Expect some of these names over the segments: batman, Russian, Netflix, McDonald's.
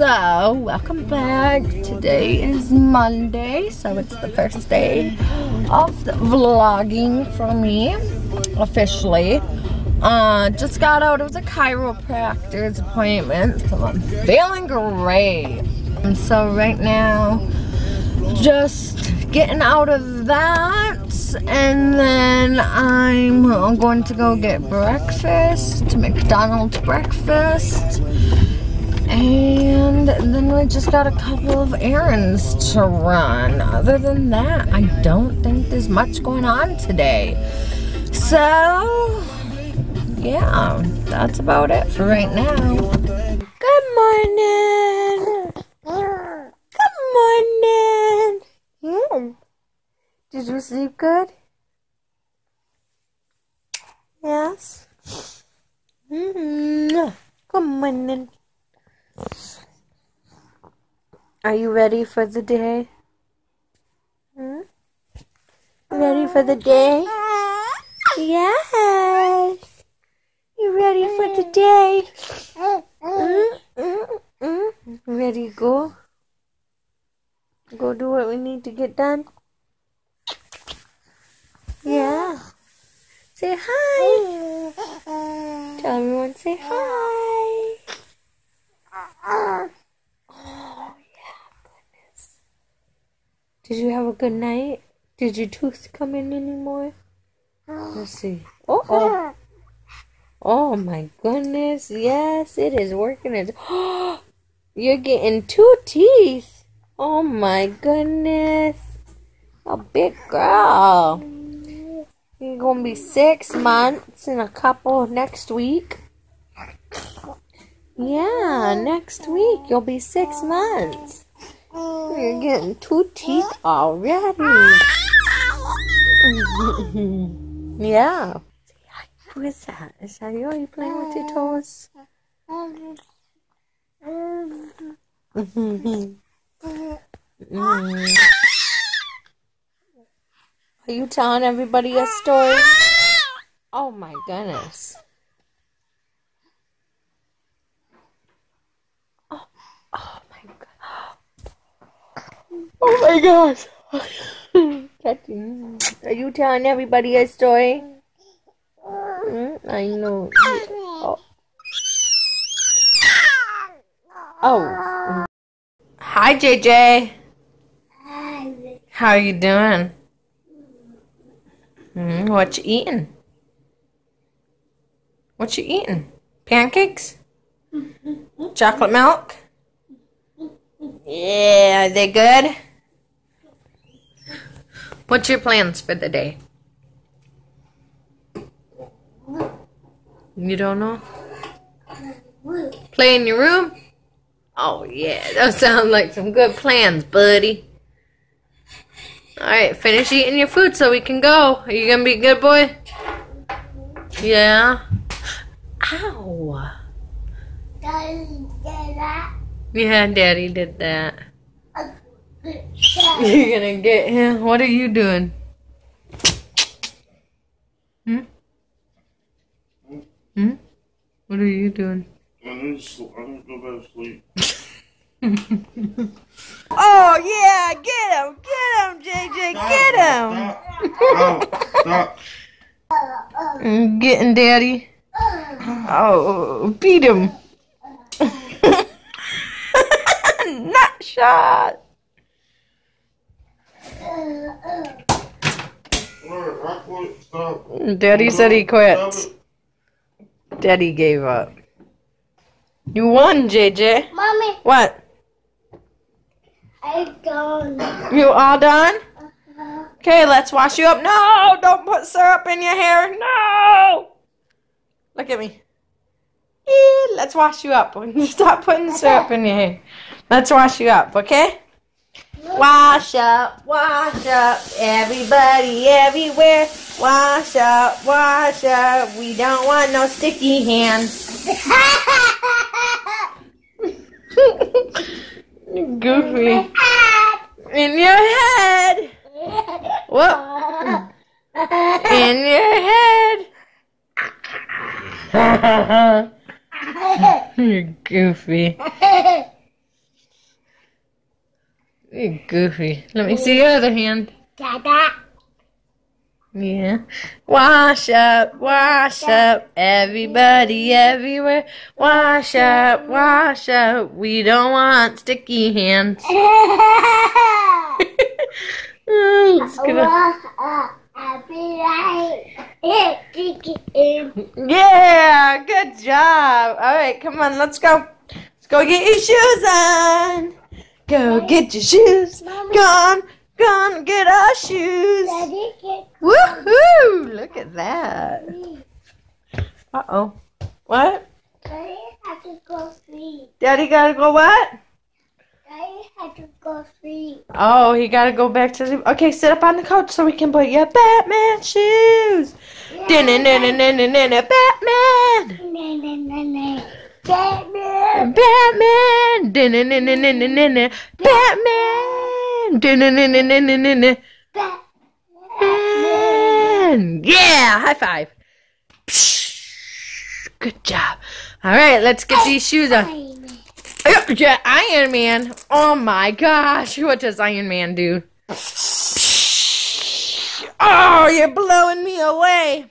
So welcome back. Today is Monday, so it's the first day of the vlogging for me officially. Just got out of the chiropractor's appointment, so I'm feeling great. And so right now, just getting out of that, and then I'm going to go get breakfast, McDonald's breakfast, and then we just got a couple of errands to run. Other than that, I don't think there's much going on today. So yeah, that's about it for right now. Good morning. Good morning. Yeah. Did you sleep good? Yes. Mm-hmm. Good morning. Are you ready for the day? Hmm? Ready for the day? Yes. You ready for the day? Ready to go? Go do what we need to get done? Yeah. Say hi. Tell everyone, say hi. Oh, yeah, goodness. Did you have a good night? Did your tooth come in anymore? Let's see. Uh-oh. Oh, my goodness. Yes, it is working. You're getting 2 teeth. Oh, my goodness. A big girl. You're gonna be 6 months in a couple next week. Yeah, next week you'll be 6 months. You're getting 2 teeth already. Yeah. Who is that? Is that you? Are you playing with your toes? Are you telling everybody a story? Oh my goodness. Oh, oh my god. Oh my gosh. Are you telling everybody a story? I know. Oh. Oh. Hi, JJ. Hi. How are you doing? What you eating? What you eating? Pancakes? Chocolate milk? Yeah, are they good? What's your plans for the day? You don't know? Play in your room? Oh yeah, those sound like some good plans, buddy. Alright, finish eating your food so we can go. Are you gonna be a good boy? Yeah. Ow. Daddy did that. Yeah, Daddy did that. You're gonna get him. What are you doing? Hmm? Hmm? What are you doing? I'm gonna go back to sleep. Oh yeah, get him! Get him, JJ! Get him! Stop. Getting Daddy. Oh, beat him! Not shot. Daddy said he quit. Daddy gave up. You won, JJ. Mommy. What? I'm done. You all done? Okay, let's wash you up. No, don't put syrup in your hair. No. Look at me. Let's wash you up. Stop putting syrup in your hair. Let's wash you up, okay? Wash up, everybody, everywhere. Wash up. We don't want no sticky hands. Goofy. In your head. What? In your head. You're goofy. You're goofy. Let me see your other hand. Dada. Yeah. Wash up, everybody everywhere. Wash up, we don't want sticky hands. Let's go. Wash up, everybody, sticky hands. Yeah, good job. Alright, come on, let's go. Let's go get your shoes on. Go get your shoes. Mama. Gone, get our shoes. Woohoo! Look at that. Uh-oh. What? Daddy had to go sleep. Daddy gotta go what? Daddy had to go sleep. Oh, he gotta go back to sleep. Okay, sit up on the couch so we can put your Batman shoes. Batman. Batman. Batman. Batman. Yeah, high five. Good job. All right, let's get these shoes on. Yeah, Iron Man. Oh my gosh, what does Iron Man do? Oh, you're blowing me away.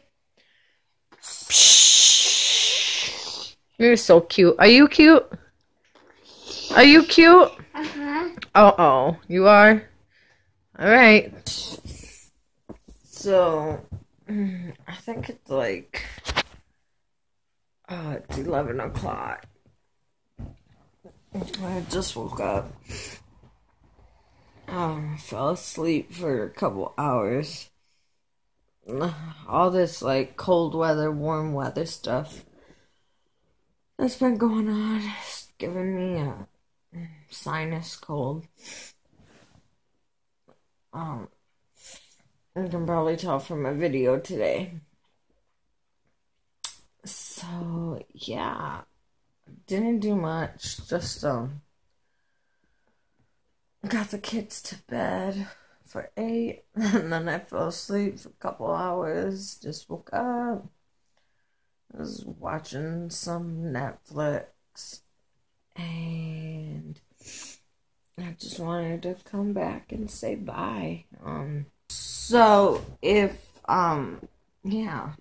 You're so cute. Are you cute? Are you cute? Uh-huh. Uh-oh. You are? Alright. So, I think it's like, it's 11 o'clock. I just woke up. I fell asleep for a couple hours. All this, like, cold weather, warm weather stuff that's been going on. It's giving me a sinus cold. You can probably tell from my video today. So yeah, didn't do much. Just got the kids to bed for 8, and then I fell asleep for a couple hours. Just woke up. I was watching some Netflix, and I just wanted to come back and say bye. So if, yeah.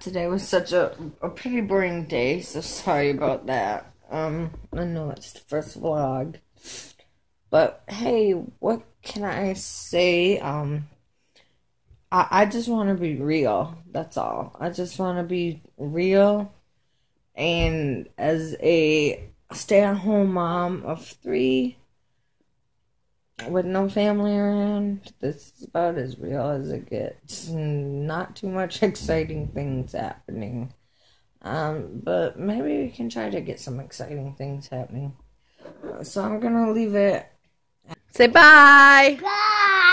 Today was such a pretty boring day, so sorry about that. I know it's the first vlog, but hey, what can I say? I just want to be real, that's all. I just want to be real, and as a stay-at-home mom of 3, with no family around, this is about as real as it gets. Not too much exciting things happening, but maybe we can try to get some exciting things happening. So I'm going to leave it. Say bye! Bye!